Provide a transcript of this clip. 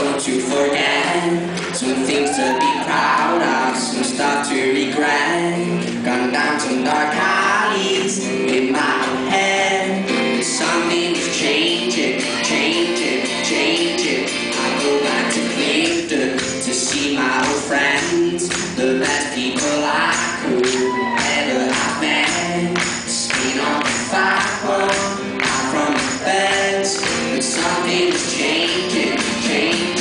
so to forget, some things to be proud of, some stuff to regret. Gone down some dark alleys in my head. But something is changing, changing, changing. I go back to Clifton to see my old friends, the best people I could ever have met. Skin on the fire, out from the beds, but something is changing, changing.